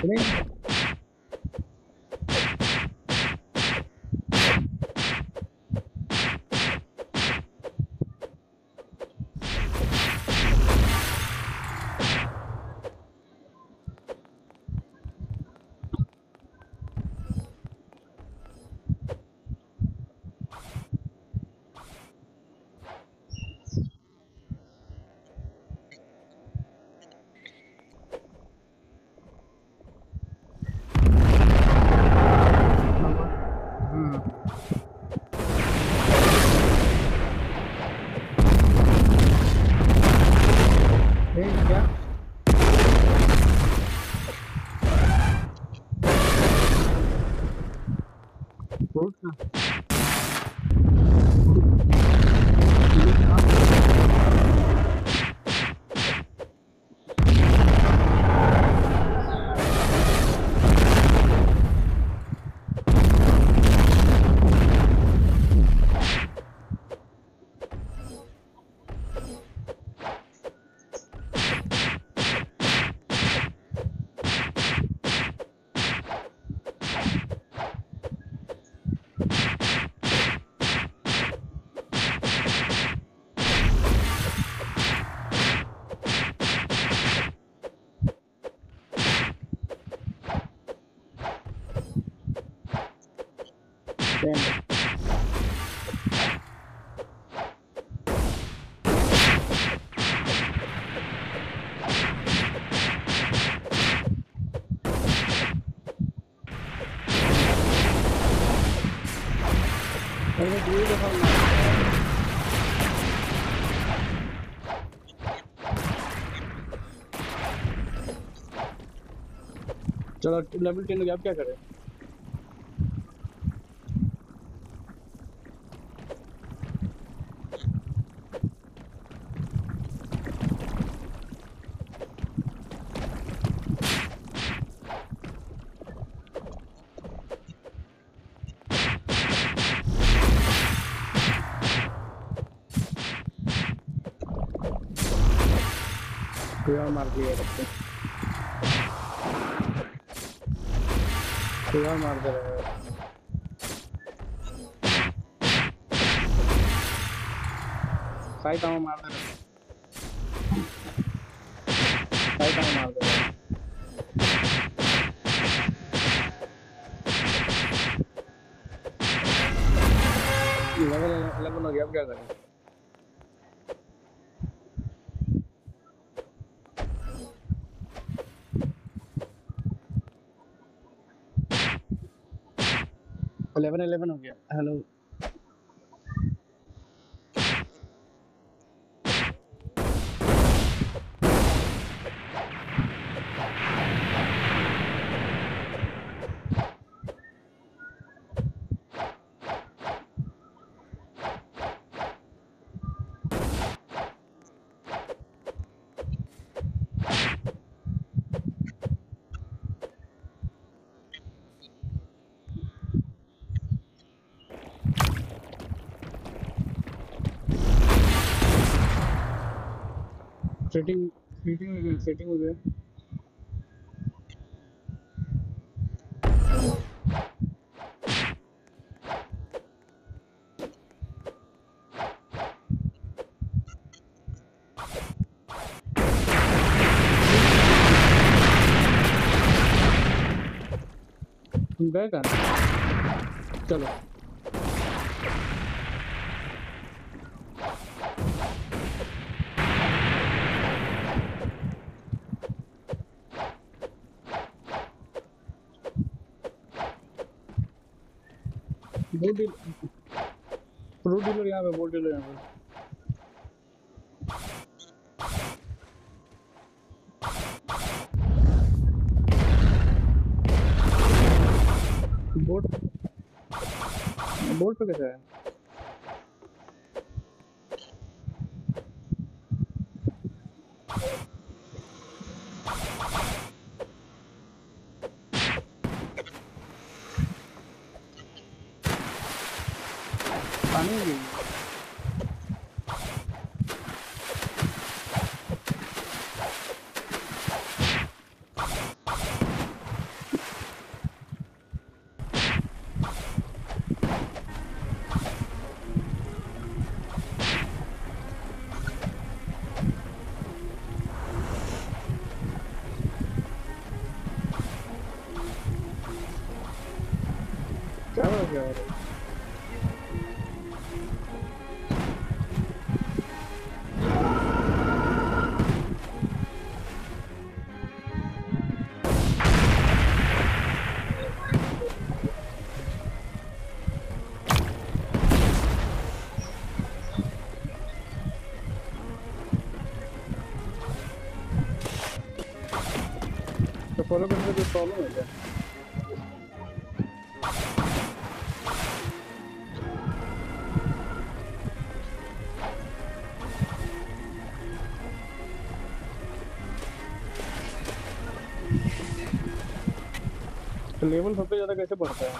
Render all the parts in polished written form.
happening? चलो level 10 हो गया, आप क्या कर रहे हैं? Saitama mardı. Level हो गया, अब क्या करें? लेवल 11 हो गया। हेलो सेटिंग हो गया। तुम गए कहाँ? चलो बोल डीलर यहाँ पे बोर्ड पे कैसा है? cara. Para bende de sağlam öyle. Level सबसे ज्यादा कैसे बढ़ता है?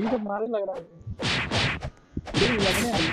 ये तो मारे लग रहा है, ये लगने आया।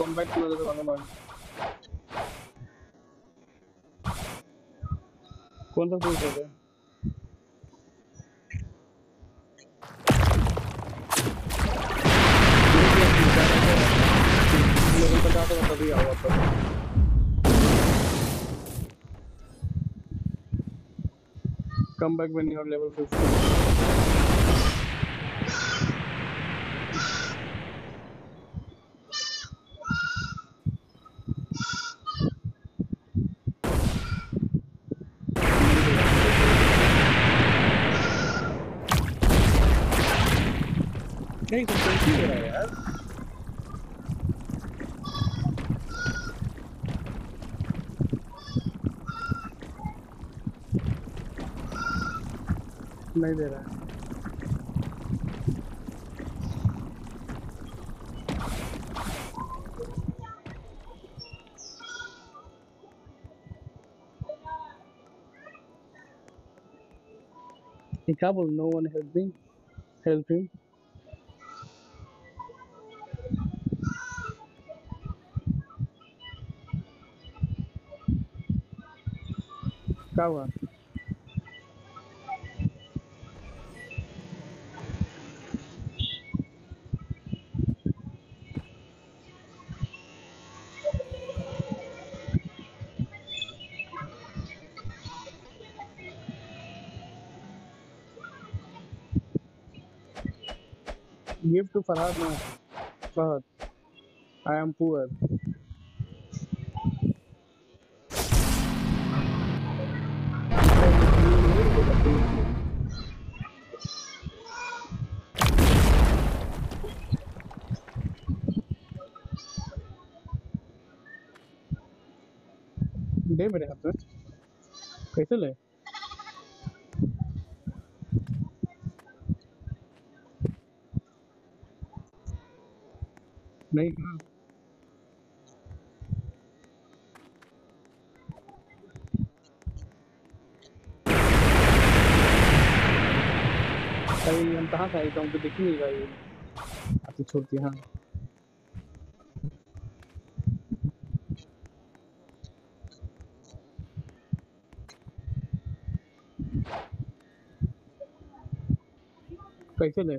Combat to the other one. What's the food over? Come back when you are level 50. नहीं तो कैसे हो रहा है यार? नहीं दे रहा है। Incredible, no one helping, helping. क्या हुआ? Give to Farhad now. Farhad, I am poor. दे मेरे हाथ में कैसे ले नहीं अरे हम कहाँ से आए तो हमको दिख नहीं रहा ये आप छोड़ दिया हाँ कैसे ले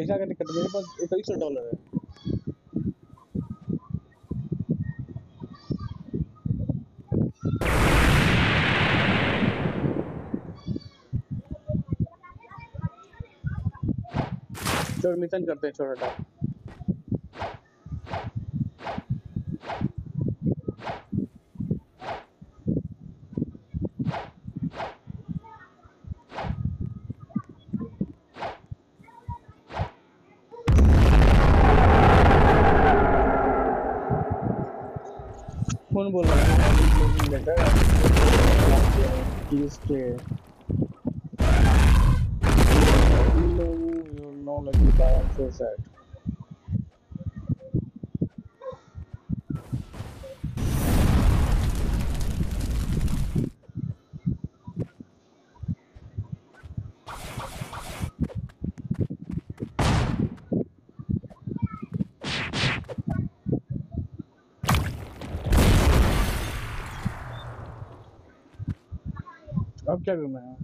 पैसा का दिक्कत, मेरे पास $2100 है। चलो मिशन करते हैं, छोटा बोल रहा है बेटा। अब क्या करूँ मैं?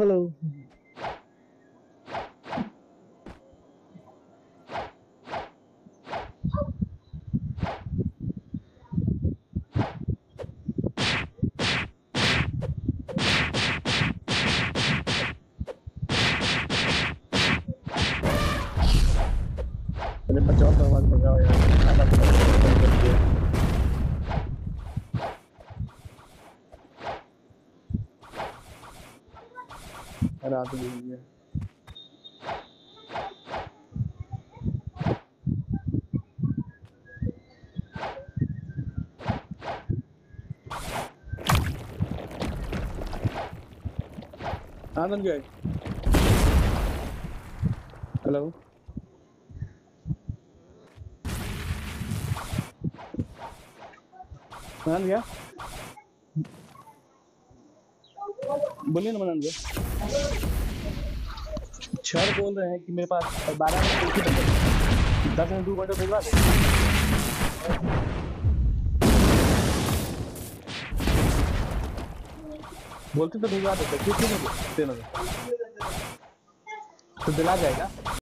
हेलो रात हो गई है। आनंद गए। हेलो आनंद गया, बोलिए ना आनंद गया। सर बोल रहे हैं कि मेरे पास 12 में 10 में 2 घंटे भिजवा दे। बोलते तो भिजवा देते, क्यों नहीं देते? तो दिला जाएगा।